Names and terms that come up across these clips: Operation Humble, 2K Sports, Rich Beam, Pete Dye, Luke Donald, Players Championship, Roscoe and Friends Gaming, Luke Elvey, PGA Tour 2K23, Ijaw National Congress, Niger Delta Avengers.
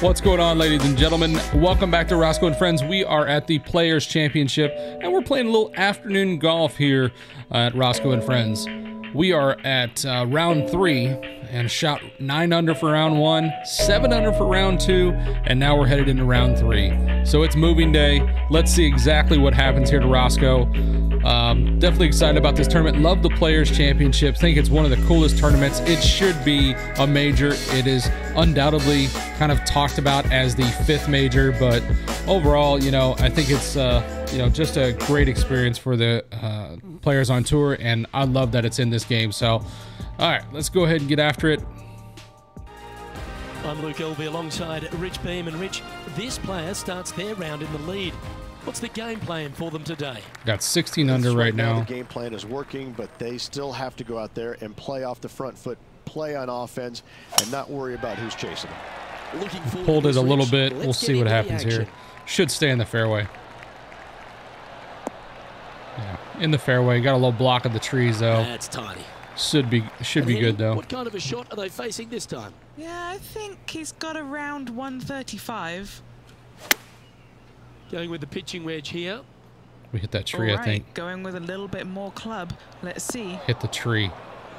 What's going on, ladies and gentlemen? Welcome back to Roscoe and Friends. We are at the Players Championship, and we're playing a little afternoon golf here at Roscoe and Friends. We are at round three and shot 9 under for round one, 7 under for round two, and now we're headed into round three. So it's moving day. Let's see exactly what happens here to Roscoe. Definitely excited about this tournament. Love the Players Championship. Think it's one of the coolest tournaments. It should be a major. It is undoubtedly kind of talked about as the 5th major, but overall, you know, I think it's just a great experience for the players on tour, and I love that it's in this game. So, all right, let's go ahead and get after it. I'm Luke Elvey alongside Rich Beam, and Rich, this player starts their round in the lead. What's the game plan for them today? Got 16 under right now. The game plan is working, but they still have to go out there and play off the front foot, play on offense, and not worry about who's chasing them. Looking forward, pulled it a little bit. We'll see what happens here. Should stay in the fairway. Yeah, in the fairway. Got a little block of the trees though. That's tiny. Should be good though. What kind of a shot are they facing this time? Yeah, I think he's got around 135. Going with the pitching wedge here. We hit that tree, right, I think. Going with a little bit more club. Let's see. Hit the tree.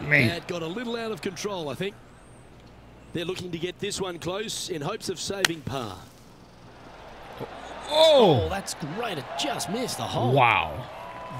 Man. That got a little out of control, I think. They're looking to get this one close in hopes of saving par. Oh, that's great. It just missed the hole. Wow.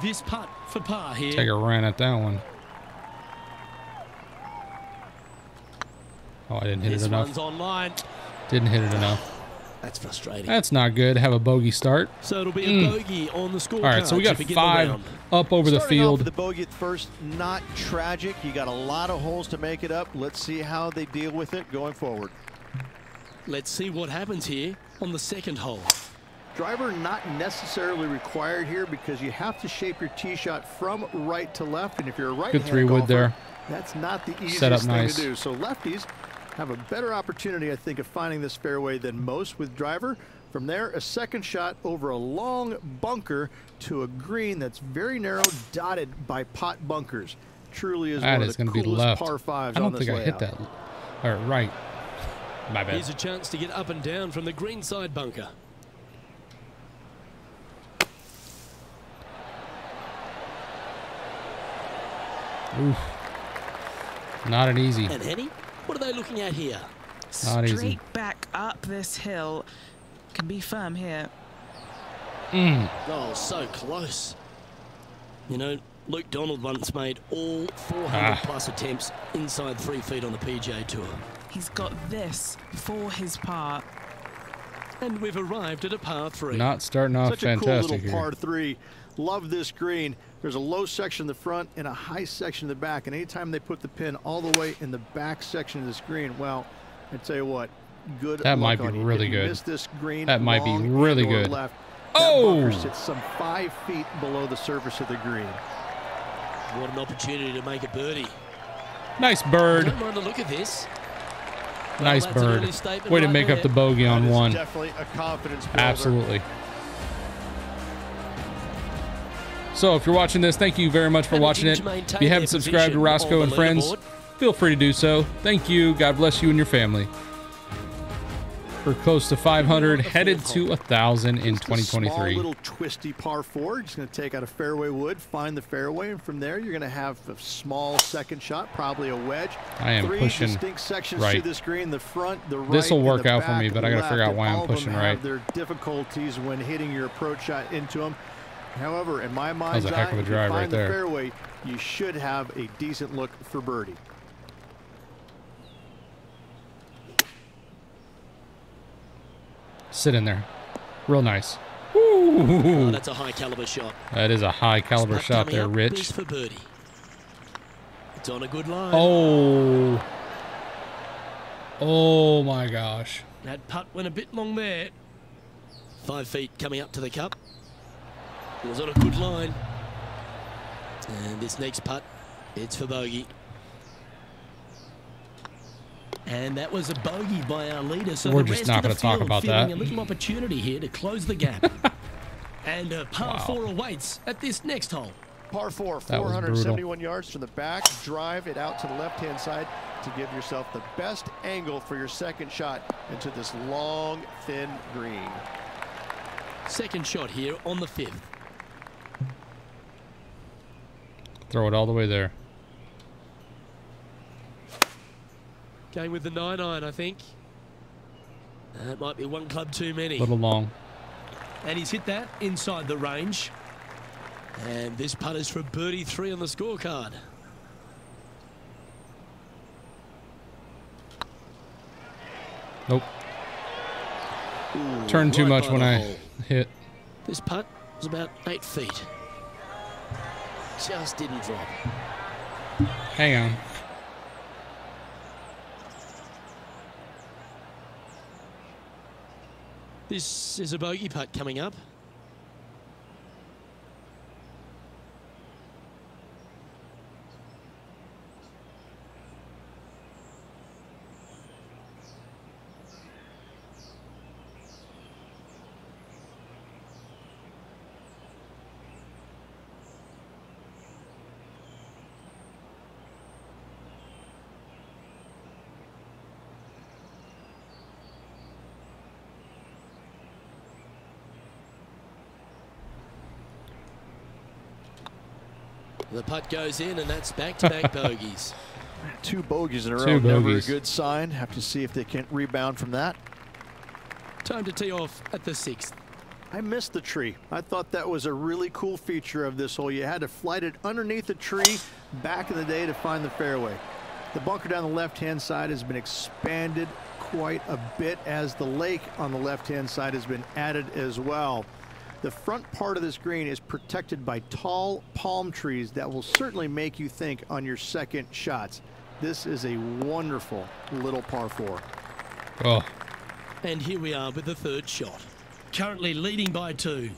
This putt for par here. Take a run at that one. Oh, I didn't hit it enough. This one's online. Didn't hit it enough. That's frustrating. That's not good. Have a bogey start. So it'll be a bogey on the scorecard. All right, so we got 5 up over the field. Off the bogey at first, not tragic. You got a lot of holes to make it up. Let's see how they deal with it going forward. Let's see what happens here on the second hole. Driver not necessarily required here because you have to shape your tee shot from right to left, and if you're a right-handed golfer, good 3-wood there. That's not the easiest thing to do. So lefties have a better opportunity, I think, of finding this fairway than most with driver. From there, a second shot over a long bunker to a green that's very narrow, dotted by pot bunkers. Truly is one of the coolest par fives on this layout. I don't think I hit that. All right. My bad. Here's a chance to get up and down from the green side bunker. Oof. Not an easy. And Henny? What are they looking at here? Not easy. Straight back up this hill. Can be firm here. Oh, so close. You know, Luke Donald once made all 400-plus attempts inside 3 feet on the PGA Tour. He's got this for his par. And we've arrived at a par three. Not starting off fantastic here. Such a cool little par three. Love this green. There's a low section in the front and a high section in the back. And anytime they put the pin all the way in the back section of this green, well, I tell you what, good. That might be really good. Miss this green. That might be really good. Left. Oh! That bunker sits some 5 feet below the surface of the green. What an opportunity to make a birdie. Nice bird. I don't mind the look of this. Nice bird. Way to make up the bogey on one. Definitely a confidence builder. Absolutely. So if you're watching this, thank you very much for watching it. If you haven't subscribed to Roscoe and Friends, feel free to do so. Thank you. God bless you and your family. We're close to 500, headed to 1,000 in 2023. Small little twisty par four. Just going to take out a fairway wood, find the fairway, and from there you're going to have a small second shot, probably a wedge. I am pushing distinct sections right to this green, the front, the right. This will work out for me, but I got to figure out why I'm pushing right. There are difficulties when hitting your approach shot into them. However, in my mind's eye, if you find right the fairway, you should have a decent look for birdie. Sit in there. Real nice. Ooh. Oh, that's a high caliber shot. That is a high caliber shot there, Rich. For birdie. It's on a good line. Oh. Oh my gosh. That putt went a bit long there. 5 feet coming up to the cup. It was on a good line. And this next putt, it's for bogey. And that was a bogey by our leader. So we're just not going to talk about that. A little opportunity here to close the gap. And a par four awaits at this next hole. Par four, 471 yards from the back. Drive it out to the left-hand side. to give yourself the best angle for your second shot into this long, thin green. Second shot here on the fifth. Throw it all the way there. Going with the 9-iron, I think. That might be one club too many. A little long. And he's hit that inside the range. And this putt is for birdie 3 on the scorecard. Nope. Ooh, turned too much when I hit. This putt was about 8 feet. Just didn't drop. Hang on. This is a bogey putt coming up. The putt goes in, and that's back-to-back bogeys. Two bogeys in a row, never a good sign. Have to see if they can't rebound from that. Time to tee off at the sixth. I missed the tree. I thought that was a really cool feature of this hole. You had to flight it underneath the tree back in the day to find the fairway. The bunker down the left-hand side has been expanded quite a bit, as the lake on the left-hand side has been added as well. The front part of this green is protected by tall palm trees that will certainly make you think on your second shots. This is a wonderful little par 4. Oh. And here we are with the third shot. Currently leading by 2.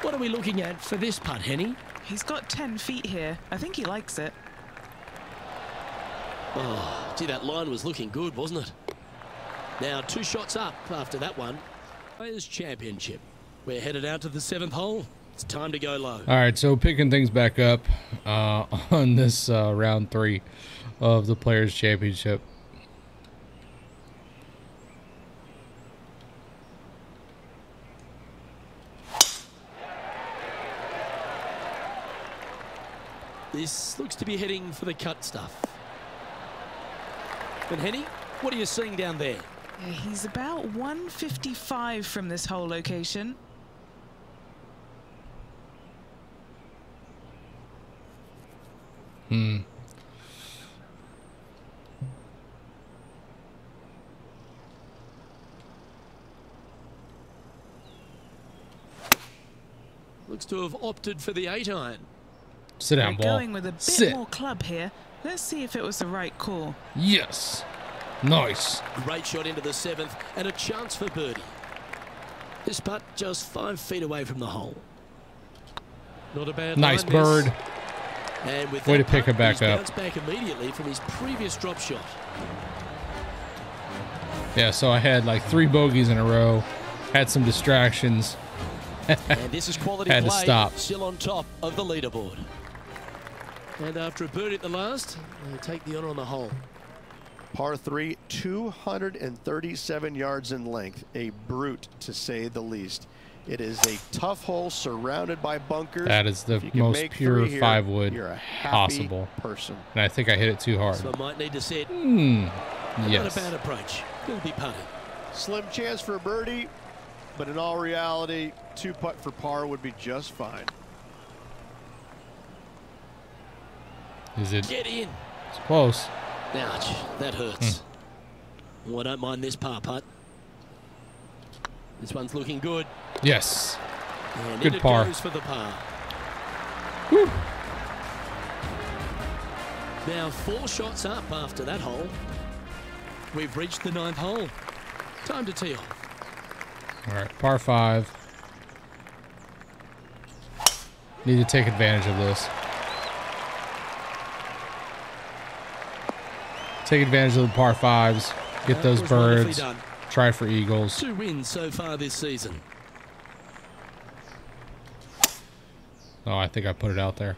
What are we looking at for this putt, Henny? He's got 10 feet here. I think he likes it. Oh, gee, that line was looking good, wasn't it? Now 2 shots up after that one. Players Championship. We're headed out to the 7th hole. It's time to go low. All right, so picking things back up on this round 3 of the Players Championship. This looks to be heading for the cut stuff. And Henny, what are you seeing down there? Yeah, he's about 155 from this hole location. Hmm. Looks to have opted for the 8-iron. Sit down, ball. Going with a bit more club here. Let's see if it was the right call. Yes. Nice. Great shot into the 7th and a chance for birdie. This putt just 5 feet away from the hole. Not a bad nice line bird. Miss. And with way to pick it back up. Back immediately from his previous drop shot. Yeah, so I had like 3 bogeys in a row, had some distractions. And this is quality had play. To stop. Still on top of the leaderboard. And after a birdie at the last, they take the honor on the hole. Par 3, 237 yards in length, a brute to say the least. It is a tough hole surrounded by bunkers. That is the most pure 5 wood possible. Person. And I think I hit it too hard. So might need to sit. Yes. Not a bad approach. He'll be putting. Slim chance for a birdie, but in all reality, 2-putt for par would be just fine. Is it? Get in. It's close. Ouch, that hurts. Well, I don't mind this par putt. This one's looking good. Yes. And good par. Goes for the par. Woo. Now 4 shots up after that hole. We've reached the 9th hole. Time to tee off. All right, par 5. Need to take advantage of this. Take advantage of the par 5s, get those birds, try for eagles. 2 wins so far this season. Oh, I think I put it out there.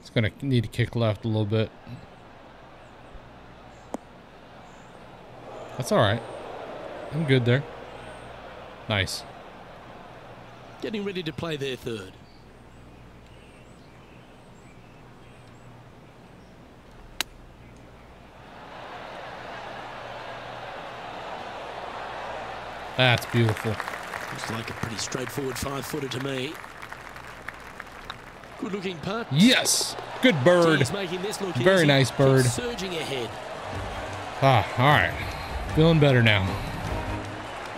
It's going to need to kick left a little bit. That's all right. I'm good there. Nice. Getting ready to play their third. That's beautiful. Looks like a pretty straightforward five-footer to me. Good-looking putt. Yes. Good bird. Very nice bird. Surging ahead. Ah, all right. Feeling better now.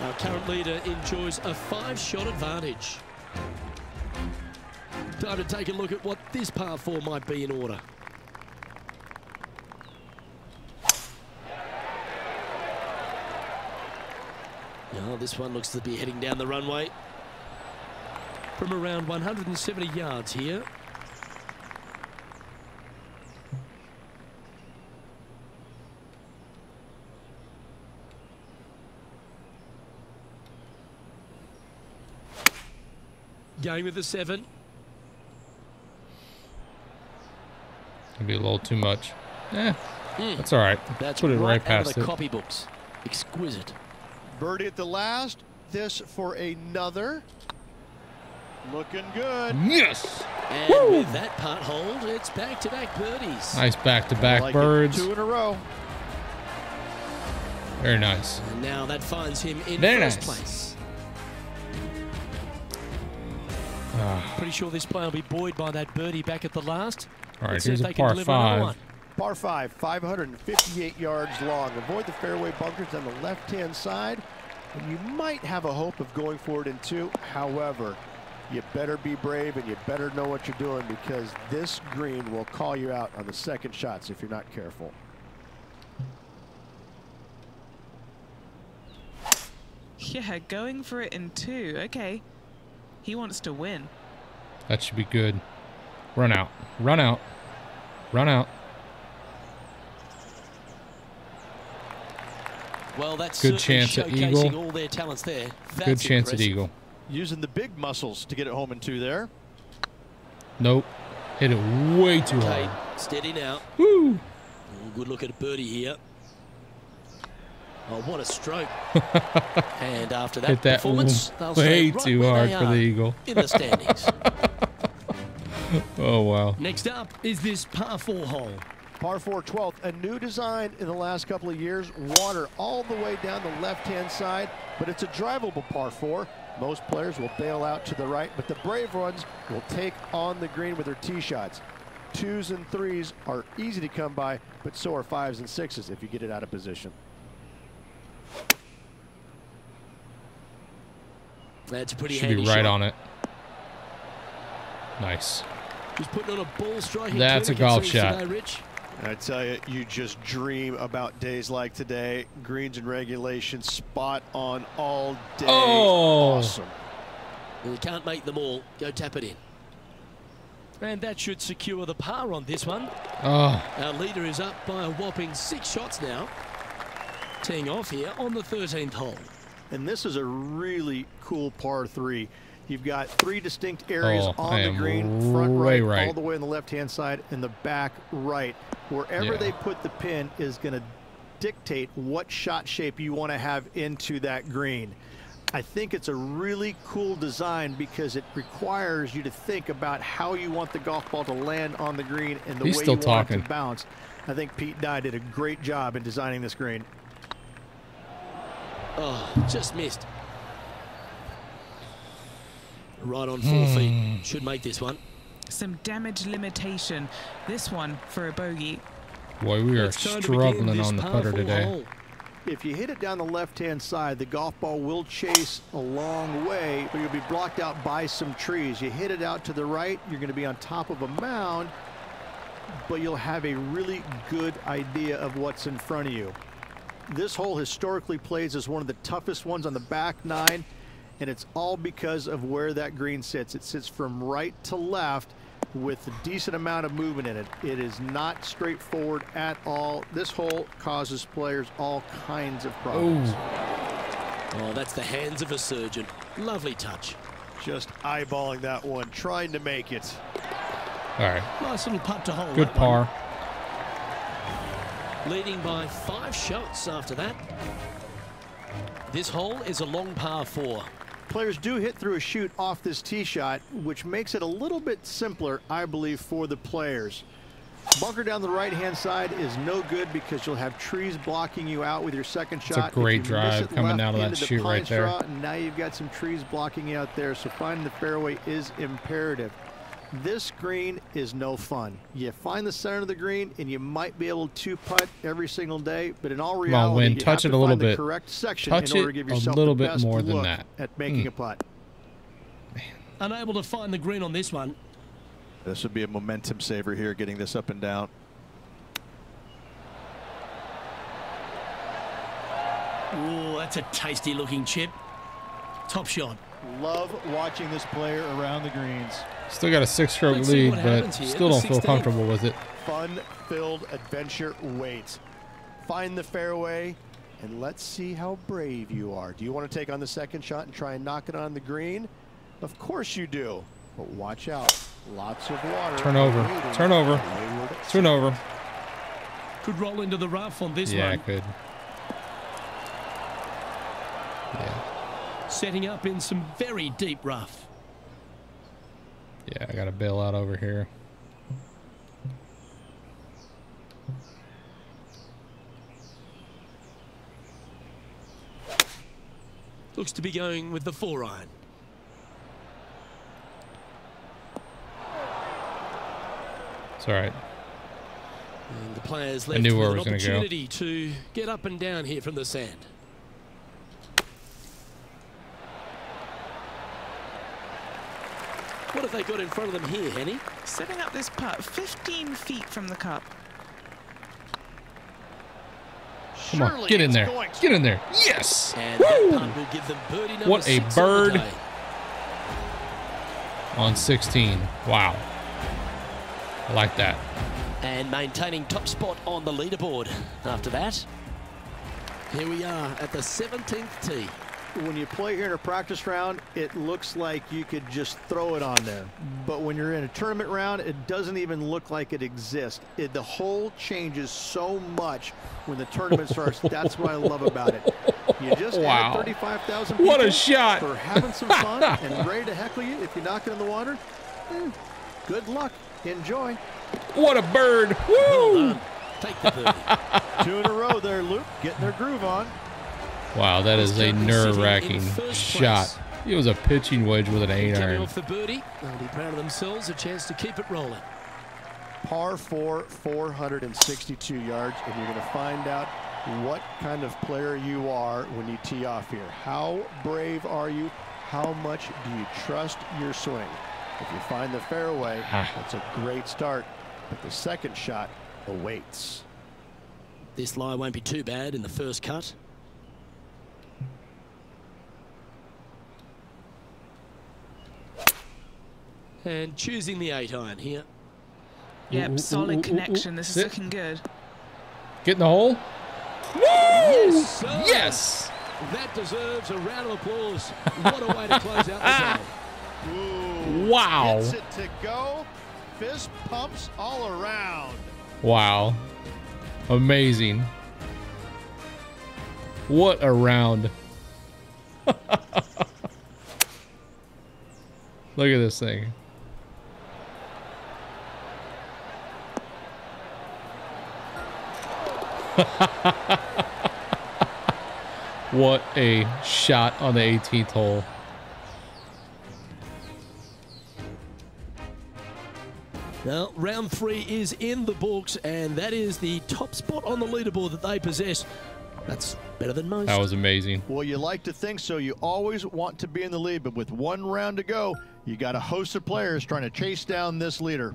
Our current leader enjoys a five-shot advantage. Time to take a look at what this par four might be in order. Oh, this one looks to be heading down the runway from around 170 yards here. Going with the 7. Gonna be a little too much. Yeah, that's all right. That's put it right past the copybooks. Exquisite. Birdie at the last. This for another. Looking good. Yes. And woo, with that putt hold, it's back-to-back birdies. Nice back-to-back birds. Two in a row. Very nice. And now that finds him in first place. Pretty sure this player will be buoyed by that birdie back at the last. All right, here's a par 5. Par 5, 558 yards long. Avoid the fairway bunkers on the left-hand side, and you might have a hope of going for it in 2. However, you better be brave and you better know what you're doing, because this green will call you out on the second shots if you're not careful. Yeah, going for it in 2. Okay. He wants to win. That should be good. Run out. Run out. Run out. Well, that's good chance at eagle. All their talents there. Good chance at eagle. Using the big muscles to get it home in 2 there. Nope. Hit it way too hard. Steady now. Woo! Oh, good look at a birdie here. Oh, what a stroke. And after that, performance, they'll stay right where they are for the eagle. In the standings. Oh, wow. Next up is this par 4 hole. Par 4, 12th, a new design in the last couple of years. Water all the way down the left-hand side, but it's a drivable par 4. Most players will bail out to the right, but the brave ones will take on the green with their tee shots. 2s and 3s are easy to come by, but so are 5s and 6s if you get it out of position. That's a pretty handy shot. Should be right on it. Nice. He's putting on a ball striking. That's a golf shot. Today, Rich. I tell you, you just dream about days like today. Greens and regulations spot on all day. Oh. Awesome. Well, you can't make them all. Go tap it in. And that should secure the par on this one. Oh. Our leader is up by a whopping 6 shots now. Teeing off here on the 13th hole. And this is a really cool par 3. You've got 3 distinct areas on the green, front right, all the way on the left-hand side, and the back right. Wherever they put the pin is going to dictate what shot shape you want to have into that green. I think it's a really cool design because it requires you to think about how you want the golf ball to land on the green and the way you want it to bounce. I think Pete Dye did a great job in designing this green. Oh, just missed. Right on 4 feet. Should make this one. Some damage limitation. This one for a bogey. Boy, we are struggling on the putter today. If you hit it down the left-hand side, the golf ball will chase a long way, but you'll be blocked out by some trees. You hit it out to the right, you're going to be on top of a mound, but you'll have a really good idea of what's in front of you. This hole historically plays as one of the toughest ones on the back 9. And it's all because of where that green sits. It sits from right to left with a decent amount of movement in it. It is not straightforward at all. This hole causes players all kinds of problems. Oh, that's the hands of a surgeon. Lovely touch. Just eyeballing that one, trying to make it. All right. Nice little putt to hold. Good par. leading by 5 shots after that. This hole is a long par 4. Players do hit through a chute off this tee shot, which makes it a little bit simpler, I believe, for the players. Bunker down the right-hand side is no good because you'll have trees blocking you out with your second shot. That's a great drive coming out of that chute right there. Now you've got some trees blocking you out there, so finding the fairway is imperative. This green is no fun. You find the center of the green, and you might be able to putt every single day, but in all reality, you have to find the correct section in order to give yourself the best look at making a putt. Man. Unable to find the green on this one. This would be a momentum saver here, getting this up and down. Ooh, that's a tasty-looking chip. Top shot. Love watching this player around the greens. Still got a 6-stroke lead, but still don't feel comfortable with it. Fun-filled adventure waits. Find the fairway, and let's see how brave you are. Do you want to take on the second shot and try and knock it on the green? Of course you do, but watch out. Lots of water. Turnover. Turnover. Turnover. Could roll into the rough on this one. Yeah, could. Yeah. Setting up in some very deep rough. Yeah, I got a bail out over here. Looks to be going with the 4-iron. It's all right. And the players left with an opportunity to get up and down here from the sand. What have they got in front of them here, Henny? Setting up this putt 15 feet from the cup. Come on, get in there. Get in there. Yes! And that putt will give them birdie number 6. What a bird on 16. Wow. I like that. And maintaining top spot on the leaderboard after that. Here we are at the 17th tee. When you play here in a practice round, it looks like you could just throw it on there. But when you're in a tournament round, it doesn't even look like it exists. The hole changes so much when the tournament starts. That's what I love about it. You just wow. Added 35,000 people. What a shot. For having some fun and ready to heckle you if you knock it in the water. Good luck. Enjoy. What a bird. Woo! Take the bird. 2 in a row there, Luke. Getting their groove on. Wow, that is a nerve-wracking shot. It was a pitching wedge with an 8-iron. Off the birdie. They'll be proud of themselves. A chance to keep it rolling. Par 4, 462 yards, and you're going to find out what kind of player you are when you tee off here. How brave are you? How much do you trust your swing? If you find the fairway, that's a great start, but the second shot awaits. This lie won't be too bad in the first cut. And choosing the 8-iron here. Yep, solid connection. This is looking good. Get in the hole. Woo! Yes, yes! That deserves a round of applause. What a way to close out the game. Wow. Gets it to go. Fist pumps all around. Wow. Amazing. What a round. Look at this thing. What a shot on the 18th hole. Now, round 3 is in the books, and that is the top spot on the leaderboard that they possess. That's better than most. That was amazing. Well, you like to think so. You always want to be in the lead, but with 1 round to go, you got a host of players trying to chase down this leader.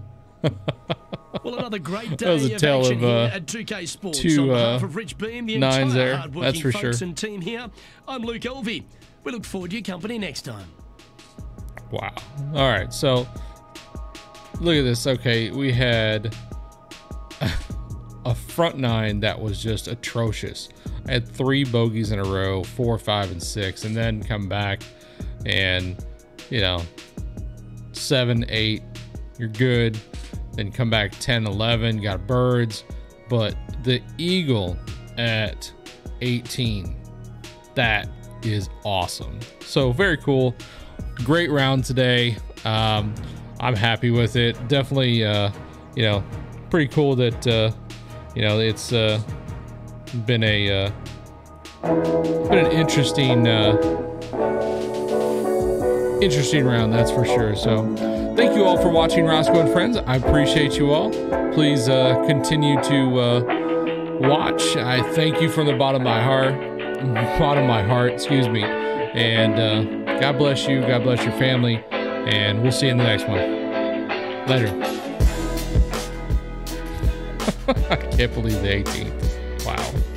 Well, another great day of action here at 2K Sports. On behalf of Rich Beam, the entire hardworking folks and team here, I'm Luke Elvey. We look forward to your company next time. Wow. All right, so look at this. Okay, we had a front 9 that was just atrocious. I had 3 bogeys in a row, 4, 5, and 6, and then come back and, you know, 7, 8, you're good. Then come back 10, 11, got birds, But the eagle at 18, that is awesome. So very cool. Great round today. I'm happy with it. Definitely, you know, pretty cool that, you know, it's been a, been an interesting, interesting round, that's for sure. So thank you all for watching Roscoe and Friends. I appreciate you all. Please continue to watch. I thank you from the bottom of my heart, excuse me. And God bless you. God bless your family. And we'll see you in the next one. Later. I can't believe the 18th. Wow.